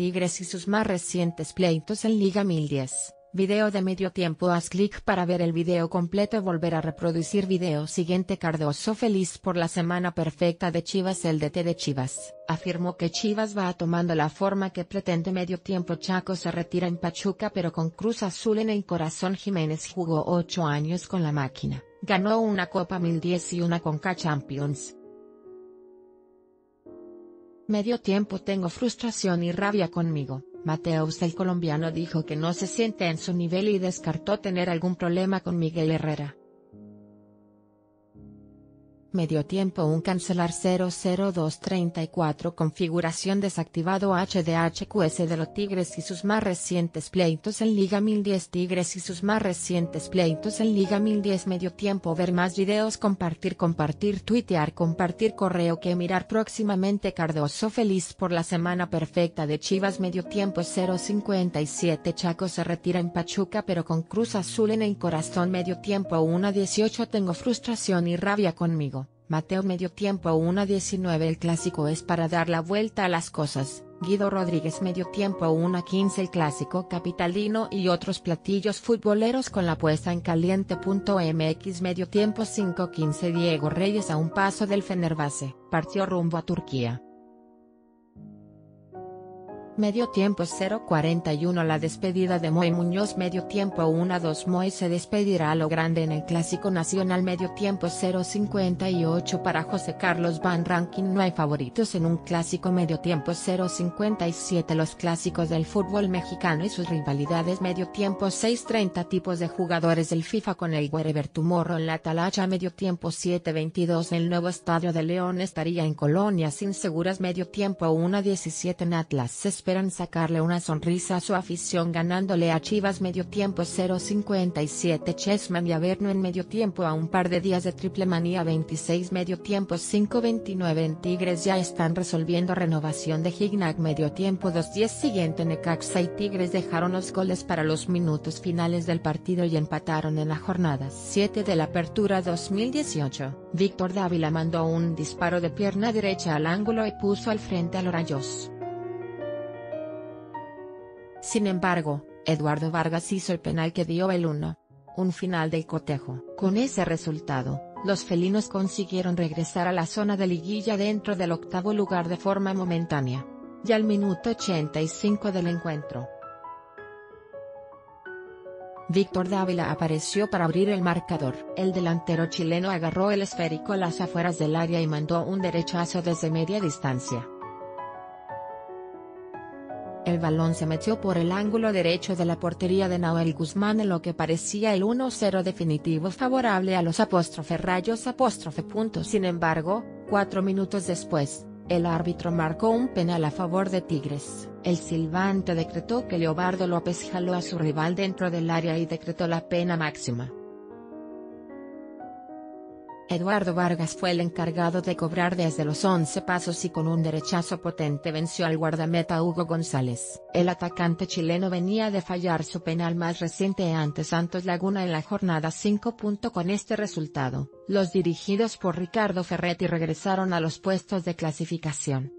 Tigres y sus más recientes pleitos en Liga 1010. Video de medio tiempo. Haz clic para ver el video completo. Volver a reproducir video siguiente. Cardozo feliz por la semana perfecta de Chivas. El DT de Chivas afirmó que Chivas va tomando la forma que pretende. Medio tiempo. Chaco se retira en Pachuca pero con Cruz Azul en el corazón. Jiménez jugó 8 años con la máquina, ganó una Copa 1010 y una Conca Champions. Medio tiempo. Tengo frustración y rabia conmigo. Mateus, el colombiano, dijo que no se siente en su nivel y descartó tener algún problema con Miguel Herrera. Medio tiempo. Un cancelar 00234. Configuración desactivado. HDHQS de los Tigres y sus más recientes pleitos en Liga 1010. Tigres y sus más recientes pleitos en Liga 1010. Medio tiempo. Ver más videos. Compartir, tuitear, compartir correo que mirar próximamente. Cardozo feliz por la semana perfecta de Chivas. Medio tiempo. 057. Chaco se retira en Pachuca pero con Cruz Azul en el corazón. Medio tiempo. 118. Tengo frustración y rabia conmigo. Mateo. Medio tiempo. 1:19. El clásico es para dar la vuelta a las cosas. Guido Rodríguez. Medio tiempo. 1:15. El clásico capitalino y otros platillos futboleros con la puesta en caliente.mx. Medio tiempo. 5:15. Diego Reyes a un paso del Fenerbahce, partió rumbo a Turquía. Medio tiempo. 0:41. La despedida de Moisés Muñoz. Medio tiempo. 1:02. Moisés se despedirá a lo grande en el Clásico Nacional. Medio tiempo. 0:58. Para José Carlos Van Rankin no hay favoritos en un clásico. Medio tiempo. 0:57. Los clásicos del fútbol mexicano y sus rivalidades. Medio tiempo. 6:30. Tipos de jugadores del FIFA con el Wereber Tumorro en la Atalacha. Medio tiempo. 7:22. El nuevo estadio de León estaría en colonias inseguras. Medio tiempo. 1:17. En Atlas se esperan sacarle una sonrisa a su afición ganándole a Chivas. Medio tiempo. 0:57. Chessman y Averno en medio tiempo a un par de días de triple manía 26. Medio tiempo. 5:29. En Tigres ya están resolviendo renovación de Gignac. Medio tiempo. 2:10. Siguiente. Necaxa y Tigres dejaron los goles para los minutos finales del partido y empataron en la jornada 7 de la Apertura 2018. Víctor Dávila mandó un disparo de pierna derecha al ángulo y puso al frente a Lorayos. Sin embargo, Eduardo Vargas hizo el penal que dio el 1-1. Un final del cotejo. Con ese resultado, los felinos consiguieron regresar a la zona de liguilla dentro del octavo lugar de forma momentánea. Ya al minuto 85 del encuentro, Víctor Dávila apareció para abrir el marcador. El delantero chileno agarró el esférico a las afueras del área y mandó un derechazo desde media distancia. El balón se metió por el ángulo derecho de la portería de Nahuel Guzmán en lo que parecía el 1-0 definitivo favorable a los _rayos_. Sin embargo, 4 minutos después, el árbitro marcó un penal a favor de Tigres. El silbante decretó que Leobardo López jaló a su rival dentro del área y decretó la pena máxima. Eduardo Vargas fue el encargado de cobrar desde los 11 pasos y con un derechazo potente venció al guardameta Hugo González. El atacante chileno venía de fallar su penal más reciente ante Santos Laguna en la jornada 5. Con este resultado, los dirigidos por Ricardo Ferretti regresaron a los puestos de clasificación.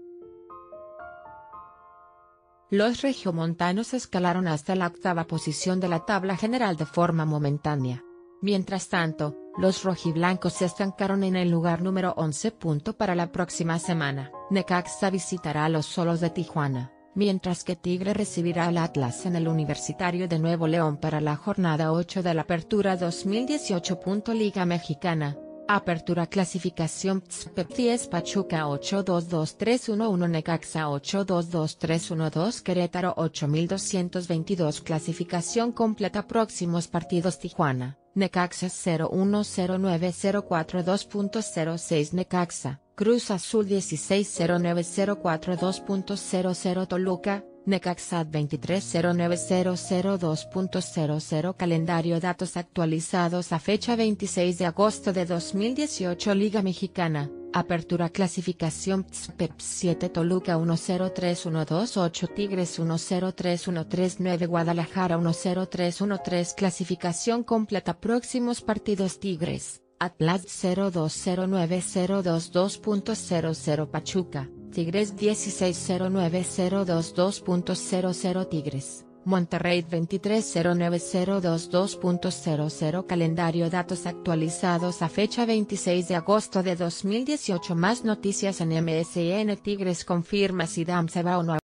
Los regiomontanos escalaron hasta la octava posición de la tabla general de forma momentánea. Mientras tanto, los rojiblancos se estancaron en el lugar número 11. Para la próxima semana, Necaxa visitará a los Solos de Tijuana, mientras que Tigre recibirá al Atlas en el Universitario de Nuevo León para la jornada 8 de la Apertura 2018. Liga Mexicana, Apertura clasificación Tzpep 10. Pachuca 8-2-2-3-1-1. Necaxa 8-2-2-3-1-2. Querétaro 8222. Clasificación completa. Próximos partidos: Tijuana, Necaxa 0-1-0-9-0-4-2.06. Necaxa, Cruz Azul 16-0-9-0-4-2.00. Toluca, Necaxa 23-0-9-0-0-2.00. Calendario. Datos actualizados a fecha 26 de agosto de 2018. Liga Mexicana, Apertura clasificación Tzpep 7. Toluca 103128. Tigres 103139. Guadalajara 103113. Clasificación completa. Próximos partidos: Tigres, Atlas 0209022.00. Pachuca, Tigres 16-09-022.00 Tigres, Monterrey 23-09-022.00 Calendario datos actualizados a fecha 26 de agosto de 2018 Más noticias en MSN Tigres confirma si Dam se va o no.